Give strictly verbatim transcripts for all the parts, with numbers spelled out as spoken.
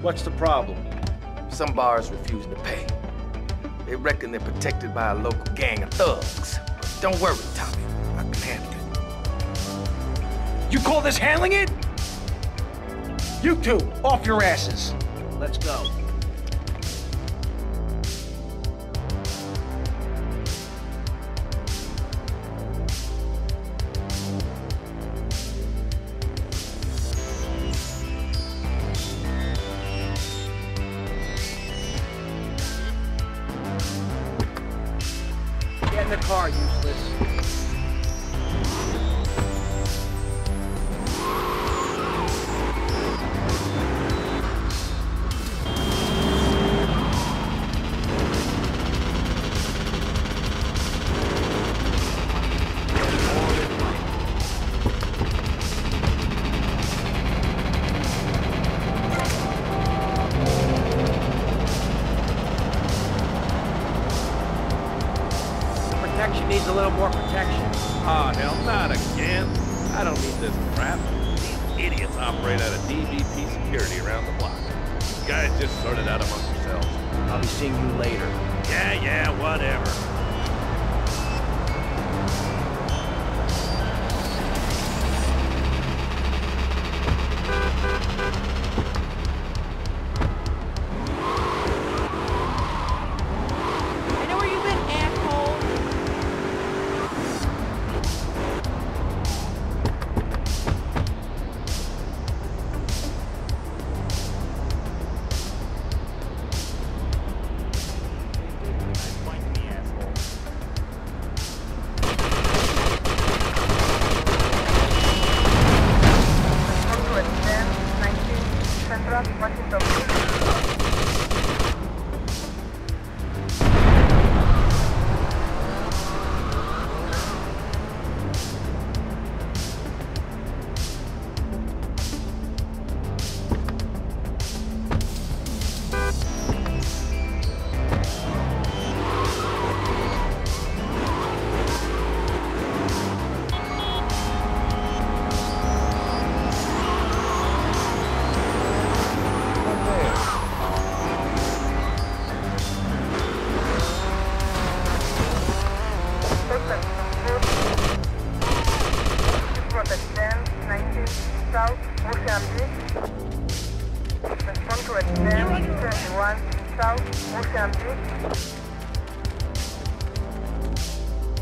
What's the problem? Some bars refusing to pay. They reckon they're protected by a local gang of thugs. But don't worry, Tommy. I can handle it. You call this handling it? You two, off your asses. Let's go. Get in the car, useless. Needs a little more protection. Oh, hell, not again. I don't need this crap. These idiots operate out of D V P security around the block. These guys just sorted out amongst themselves. I'll be seeing you later. Yeah, yeah, whatever.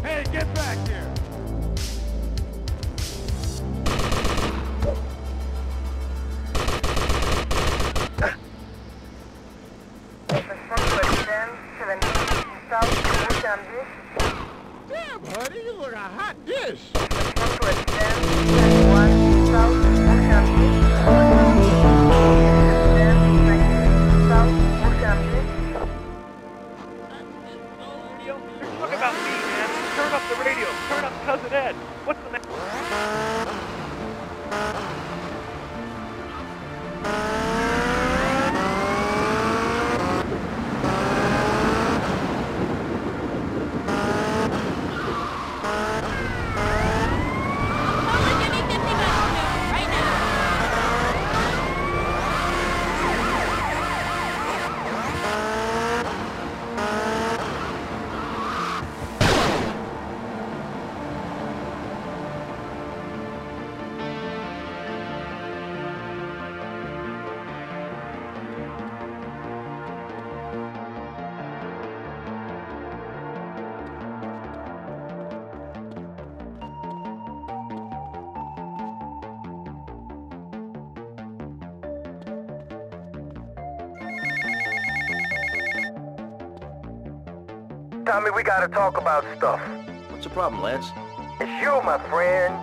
Hey, get back here! Damn, honey, you look a hot dish! Cousin Ed, what's the matter? Tommy, we gotta talk about stuff. What's the problem, Lance? It's you, my friend.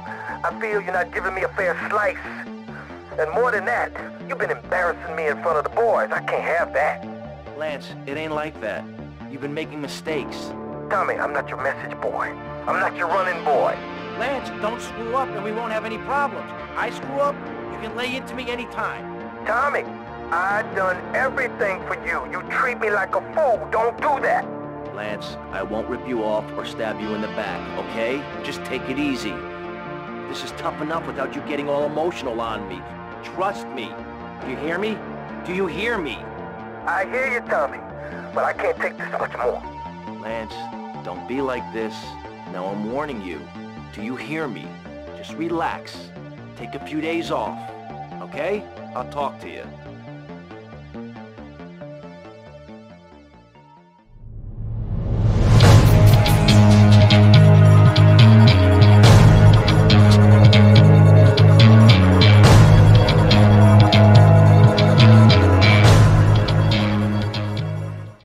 I feel you're not giving me a fair slice. And more than that, you've been embarrassing me in front of the boys. I can't have that. Lance, it ain't like that. You've been making mistakes. Tommy, I'm not your message boy. I'm not your running boy. Lance, don't screw up and we won't have any problems. I screw up, you can lay into me anytime. Tommy, I done everything for you. You treat me like a fool. Don't do that. Lance, I won't rip you off or stab you in the back, okay? Just take it easy. This is tough enough without you getting all emotional on me. Trust me. Do you hear me? Do you hear me? I hear you, Tommy, but I can't take this much more. Lance, don't be like this. Now I'm warning you. Do you hear me? Just relax. Take a few days off. Okay? I'll talk to you.